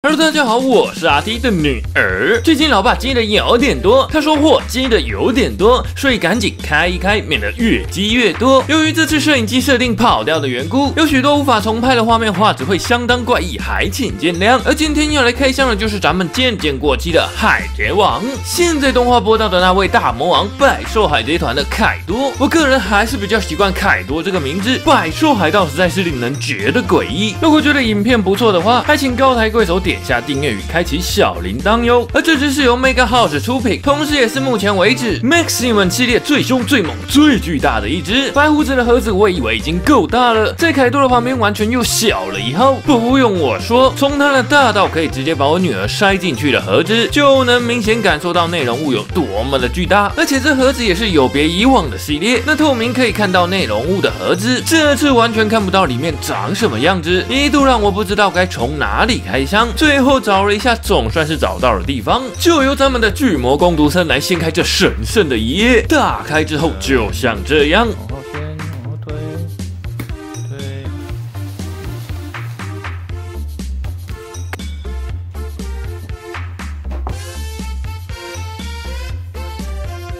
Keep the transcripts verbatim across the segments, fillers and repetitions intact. Hello， 大家好，我是阿 T 的女儿。最近老爸接的有点多，他说货接的有点多，所以赶紧开一开，免得越积越多。由于这次摄影机设定跑掉的缘故，有许多无法重拍的画面画质会相当怪异，还请见谅。而今天要来开箱的就是咱们渐渐过期的海贼王。现在动画播到的那位大魔王百兽海贼团的凯多，我个人还是比较习惯凯多这个名字。百兽海盗实在是令人觉得诡异。如果觉得影片不错的话，还请高抬贵手。 点下订阅与开启小铃铛哟！而这支是由 Mega House 出品，同时也是目前为止 Maximum 系列最凶、最猛、最巨大的一支。白胡子的盒子我以为已经够大了，在凯多的旁边完全又小了一号。不用我说，从它的大到可以直接把我女儿塞进去的盒子，就能明显感受到内容物有多么的巨大。而且这盒子也是有别以往的系列，那透明可以看到内容物的盒子，这次完全看不到里面长什么样子，一度让我不知道该从哪里开箱。 最后找了一下，总算是找到了地方，就由咱们的巨魔攻读生来掀开这神圣的一页。打开之后，就像这样。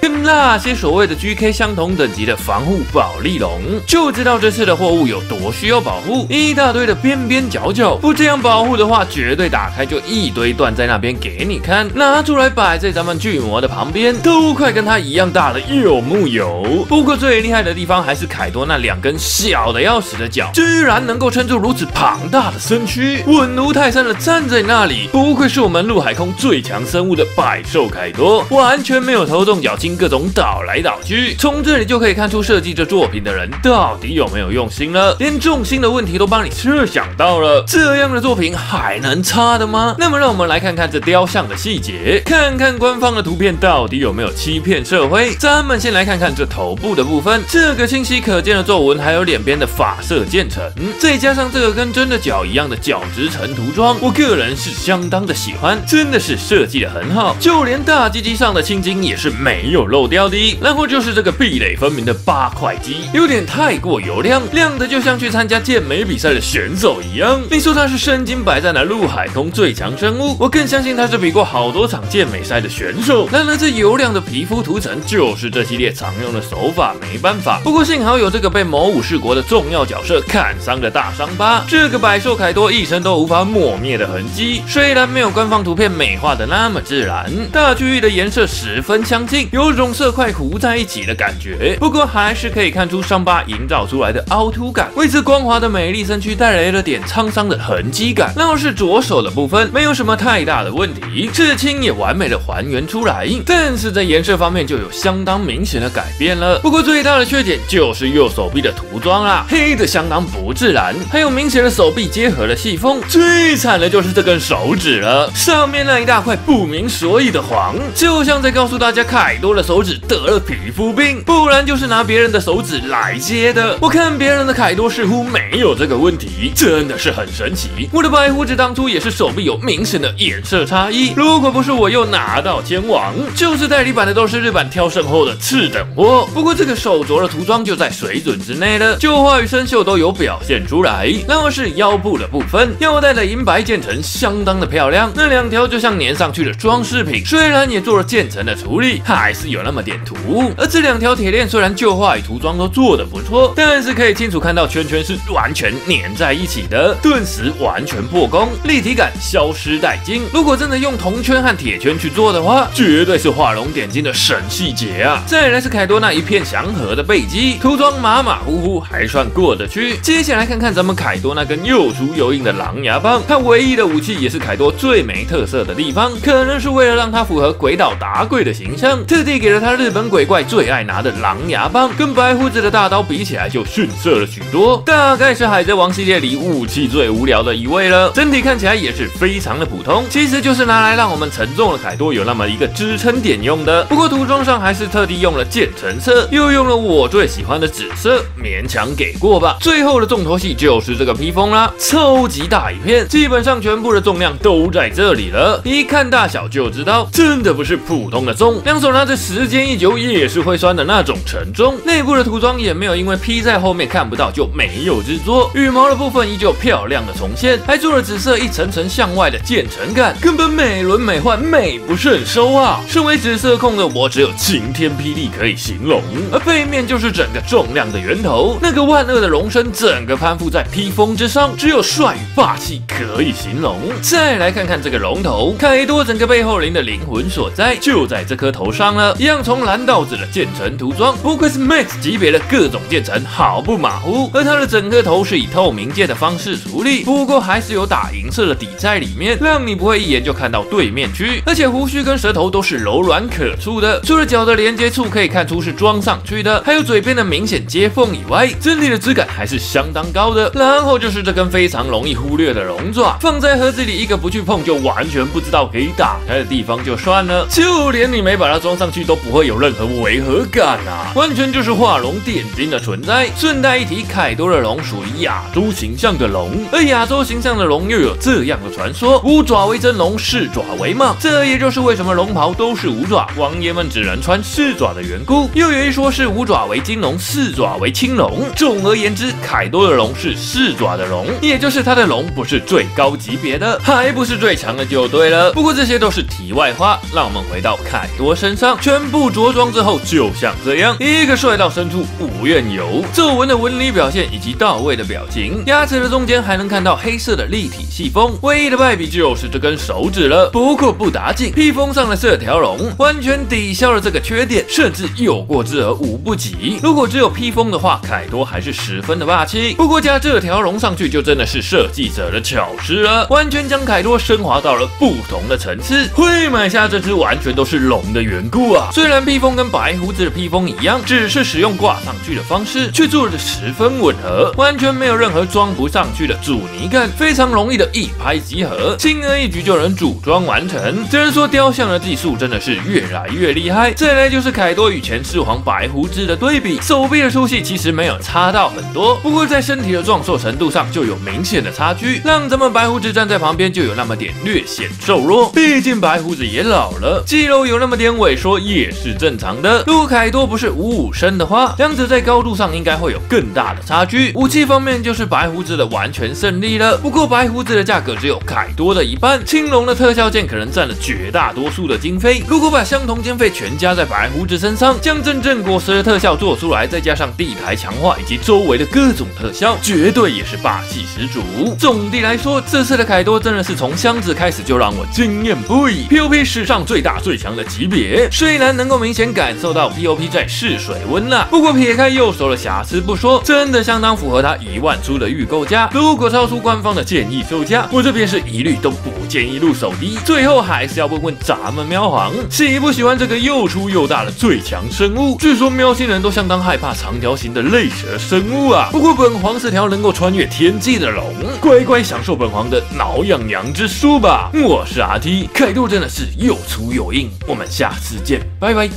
跟那些所谓的 G K 相同等级的防护保利龙，就知道这次的货物有多需要保护。一大堆的边边角角，不这样保护的话，绝对打开就一堆断在那边给你看。拿出来摆在咱们巨魔的旁边，都快跟它一样大了，有木有？不过最厉害的地方还是凯多那两根小的要死的脚，居然能够撑住如此庞大的身躯，稳如泰山的站在那里。不愧是我们陆海空最强生物的百兽凯多，完全没有头重脚轻。 各种倒来倒去，从这里就可以看出设计这作品的人到底有没有用心了，连重心的问题都帮你设想到了，这样的作品还能差的吗？那么让我们来看看这雕像的细节，看看官方的图片到底有没有欺骗社会。咱们先来看看这头部的部分，这个清晰可见的皱纹，还有脸边的发色渐层，再加上这个跟真的脚一样的角质层涂装，我个人是相当的喜欢，真的是设计的很好，就连大鸡鸡上的青筋也是没有 漏掉的，然后就是这个壁垒分明的八块肌，有点太过油亮，亮的就像去参加健美比赛的选手一样。你说他是身经百战的陆海空最强生物，我更相信他是比过好多场健美赛的选手。然而这油亮的皮肤涂层就是这系列常用的手法，没办法。不过幸好有这个被某武士国的重要角色砍伤的大伤疤，这个百兽凯多一生都无法抹灭的痕迹。虽然没有官方图片美化的那么自然，大区域的颜色十分相近，有 种色块糊在一起的感觉，不过还是可以看出伤疤营造出来的凹凸感，为此光滑的美丽身躯带来了点沧桑的痕迹感。然后是左手的部分，没有什么太大的问题，刺青也完美的还原出来，但是在颜色方面就有相当明显的改变了。不过最大的缺点就是右手臂的涂装啦，黑的相当不自然，还有明显的手臂结合的细缝。最惨的就是这根手指了，上面那一大块不明所以的黄，就像在告诉大家凯多的 手指得了皮肤病，不然就是拿别人的手指来接的。我看别人的凯多似乎没有这个问题，真的是很神奇。我的白胡子当初也是手臂有明显的颜色差异，如果不是我又拿到前往，就是代理版的都是日版挑剩后的次等货。不过这个手镯的涂装就在水准之内了，旧化与生锈都有表现出来。然后是腰部的部分，腰带的银白渐层相当的漂亮，那两条就像粘上去的装饰品，虽然也做了渐层的处理，还是有 有那么点图，而这两条铁链虽然旧化与涂装都做得不错，但是可以清楚看到圈圈是完全粘在一起的，顿时完全破功，立体感消失殆尽。如果真的用铜圈和铁圈去做的话，绝对是画龙点睛的神细节啊！再来是凯多那一片祥和的背肌，涂装马马虎虎还算过得去。接下来看看咱们凯多那根又粗又硬的狼牙棒，它唯一的武器也是凯多最没特色的地方，可能是为了让它符合鬼岛达贵的形象，特地给 给了他日本鬼怪最爱拿的狼牙棒，跟白胡子的大刀比起来就逊色了许多，大概是海贼王系列里武器最无聊的一位了。整体看起来也是非常的普通，其实就是拿来让我们沉重的凯多有那么一个支撑点用的。不过涂装上还是特地用了渐层色，又用了我最喜欢的紫色，勉强给过吧。最后的重头戏就是这个披风啦，超级大一片，基本上全部的重量都在这里了，一看大小就知道，真的不是普通的重。两手拿着 十时间一久也是会酸的那种沉重。内部的涂装也没有因为 P 在后面看不到就没有之作，羽毛的部分依旧漂亮的重现，还做了紫色一层层向外的渐层感，根本美轮美奂，美不胜收啊！身为紫色控的我，只有晴天霹雳可以形容。而背面就是整个重量的源头，那个万恶的龙身整个攀附在披风之上，只有帅与霸气可以形容。再来看看这个龙头，凯多整个背后灵的灵魂所在就在这颗头上了，一样从蓝到紫的渐层涂装，不愧是 Max 级别的各种渐层，毫不马虎。而它的整个头是以透明界的方式处理，不过还是有打银色的底在里面，让你不会一眼就看到对面去。而且胡须跟舌头都是柔软可触的，除了脚的连接处可以看出是装上去的，还有嘴边的明显接缝以外，整体的质感还是相当高的。然后就是这根非常容易忽略的龙爪，放在盒子里一个不去碰就完全不知道可以打开的地方就算了，就连你没把它装上去都不会有任何违和感啊，完全就是画龙点睛的存在。顺带一提，凯多的龙属于亚洲形象的龙，而亚洲形象的龙又有这样的传说：五爪为真龙，四爪为蟒。这也就是为什么龙袍都是五爪，王爷们只能穿四爪的缘故。又有一说是五爪为金龙，四爪为青龙。总而言之，凯多的龙是四爪的龙，也就是它的龙不是最高级别的，还不是最强的就对了。不过这些都是题外话，让我们回到凯多身上，全部着装之后就像这样，一个帅到深处无怨尤，皱纹的纹理表现以及到位的表情，牙齿的中间还能看到黑色的立体细风，唯一的败笔就是这根手指了。不过不打紧，披风上的这条龙完全抵消了这个缺点，甚至有过之而无不及。如果只有披风的话，凯多还是十分的霸气，不过加这条龙上去就真的是设计者的巧思了，完全将凯多升华到了不同的层次。会买下这只完全都是龙的缘故啊！虽然披风跟白胡子的披风一样，只是使用挂上去的方式，却做得十分吻合，完全没有任何装不上去的阻尼感，非常容易的一拍即合，轻而易举就能组装完成。只能说雕像的技术真的是越来越厉害。再来就是凯多与前四皇白胡子的对比，手臂的粗细其实没有差到很多，不过在身体的壮硕程度上就有明显的差距，让咱们白胡子站在旁边就有那么点略显瘦弱，毕竟白胡子也老了，肌肉有那么点萎缩也是正常的。如果凯多不是五五身的话，两者在高度上应该会有更大的差距。武器方面就是白胡子的完全胜利了，不过白胡子的价格只有凯多的一半，青龙的特效件可能占了绝大多数的经费。如果把相同经费全加在白胡子身上，将阵阵果实的特效做出来，再加上地台强化以及周围的各种特效，绝对也是霸气十足。总的来说，这次的凯多真的是从箱子开始就让我惊艳不已。 P O P 史上最大最强的级别，虽然能够明显感受到 P O P 在试水温了，不过撇开右手的瑕疵不说，真的相当符合它一万出的预购价。如果超出官方的建议售价，我这边是一律都不建议入手的。最后还是要问问咱们喵皇，喜不喜欢这个又粗又大的最强生物？据说喵星人都相当害怕长条形的类蛇生物啊。不过本皇是条能够穿越天际的龙，乖乖享受本皇的挠痒痒之术吧。我是 R T， 凯多真的是又粗又硬。我们下次见，拜拜。